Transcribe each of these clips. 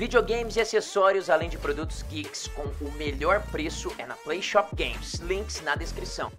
Videogames e acessórios, além de produtos geeks com o melhor preço, é na Play Shop Games. Links na descrição.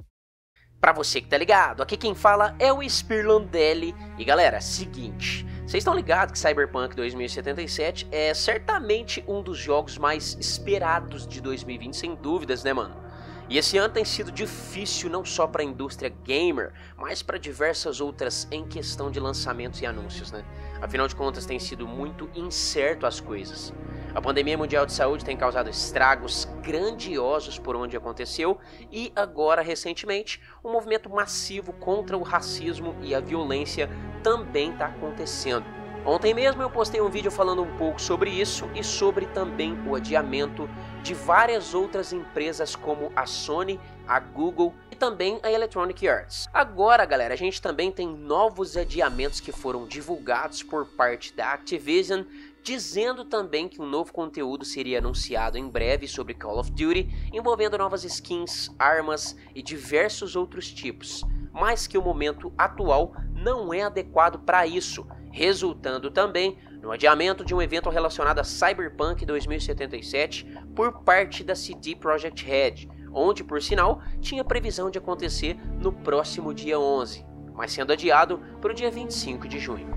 Pra você que tá ligado, aqui quem fala é o Spirlandelli. E galera, seguinte, vocês estão ligados que Cyberpunk 2077 é certamente um dos jogos mais esperados de 2020, sem dúvidas, né mano? E esse ano tem sido difícil não só para a indústria gamer, mas para diversas outras em questão de lançamentos e anúncios, né? Afinal de contas, tem sido muito incerto as coisas. A pandemia mundial de saúde tem causado estragos grandiosos por onde aconteceu e agora, recentemente, um movimento massivo contra o racismo e a violência também está acontecendo. Ontem mesmo eu postei um vídeo falando um pouco sobre isso e sobre também o adiamento de várias outras empresas como a Sony, a Google e também a Electronic Arts. Agora, galera, a gente também tem novos adiamentos que foram divulgados por parte da Activision, dizendo também que um novo conteúdo seria anunciado em breve sobre Call of Duty, envolvendo novas skins, armas e diversos outros tipos, mas que o momento atual não é adequado para isso, resultando também no adiamento de um evento relacionado a Cyberpunk 2077 por parte da CD Projekt Red, onde, por sinal, tinha previsão de acontecer no próximo dia 11, mas sendo adiado para o dia 25 de junho.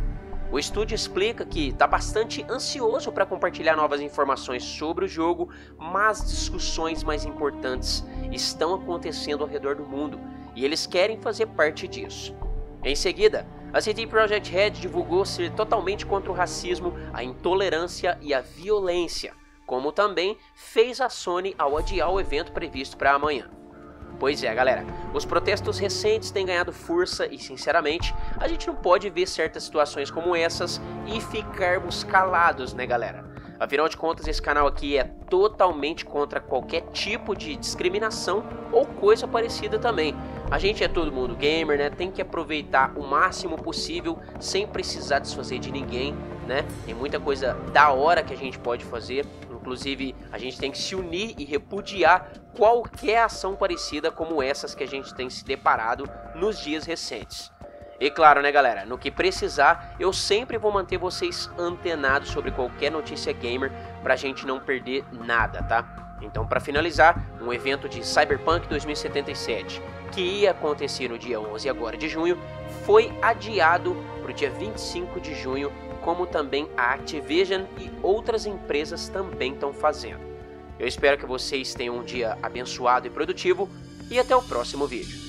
O estúdio explica que está bastante ansioso para compartilhar novas informações sobre o jogo, mas discussões mais importantes estão acontecendo ao redor do mundo e eles querem fazer parte disso. Em seguida, a CD Projekt Red divulgou ser totalmente contra o racismo, a intolerância e a violência, como também fez a Sony ao adiar o evento previsto para amanhã. Pois é, galera, os protestos recentes têm ganhado força e, sinceramente, a gente não pode ver certas situações como essas e ficarmos calados, né, galera? Afinal de contas, esse canal aqui é totalmente contra qualquer tipo de discriminação ou coisa parecida também. A gente é todo mundo gamer, né? Tem que aproveitar o máximo possível sem precisar desfazer de ninguém, né? Tem muita coisa da hora que a gente pode fazer. Inclusive, a gente tem que se unir e repudiar qualquer ação parecida como essas que a gente tem se deparado nos dias recentes. E claro, né galera, no que precisar, eu sempre vou manter vocês antenados sobre qualquer notícia gamer pra gente não perder nada, tá? Então, pra finalizar, um evento de Cyberpunk 2077, que ia acontecer no dia 11 agora de junho, foi adiado pro dia 25 de junho, como também a Activision e outras empresas também estão fazendo. Eu espero que vocês tenham um dia abençoado e produtivo, e até o próximo vídeo.